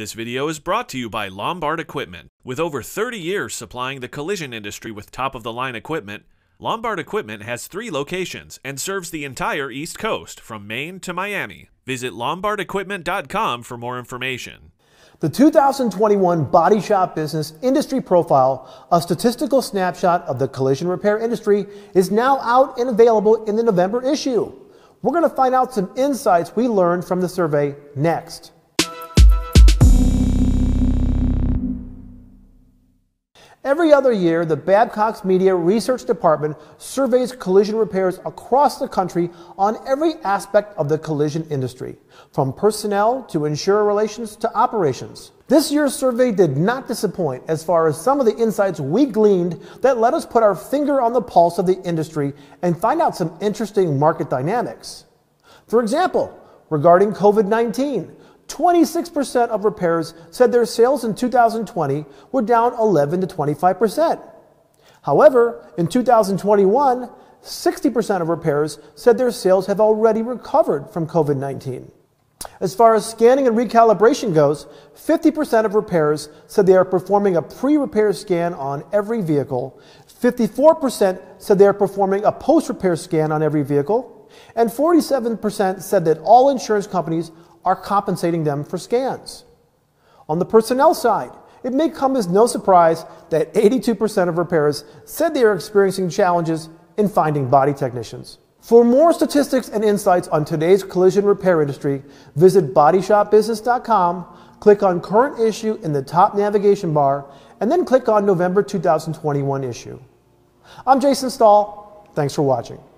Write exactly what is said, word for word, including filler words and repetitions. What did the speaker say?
This video is brought to you by Lombard Equipment. With over thirty years supplying the collision industry with top-of-the-line equipment, Lombard Equipment has three locations and serves the entire East Coast from Maine to Miami. Visit lombard equipment dot com for more information. The two thousand twenty-one BodyShop Business Industry Profile, a statistical snapshot of the collision repair industry, is now out and available in the November issue. We're going to find out some insights we learned from the survey next. Every other year, the Babcox Media Research Department surveys collision repairs across the country on every aspect of the collision industry, from personnel to insurer relations to operations. This year's survey did not disappoint as far as some of the insights we gleaned that let us put our finger on the pulse of the industry and find out some interesting market dynamics. For example, regarding COVID nineteen, twenty-six percent of repairers said their sales in two thousand twenty were down eleven to twenty-five percent. However, in two thousand twenty-one, sixty percent of repairers said their sales have already recovered from COVID nineteen. As far as scanning and recalibration goes, fifty percent of repairers said they are performing a pre-repair scan on every vehicle, fifty-four percent said they are performing a post-repair scan on every vehicle, and forty-seven percent said that all insurance companies are compensating them for scans. On the personnel side, it may come as no surprise that eighty-two percent of repairers said they are experiencing challenges in finding body technicians. For more statistics and insights on today's collision repair industry, visit body shop business dot com, click on Current Issue in the top navigation bar, and then click on November two thousand twenty-one issue. I'm Jason Stahl. Thanks for watching.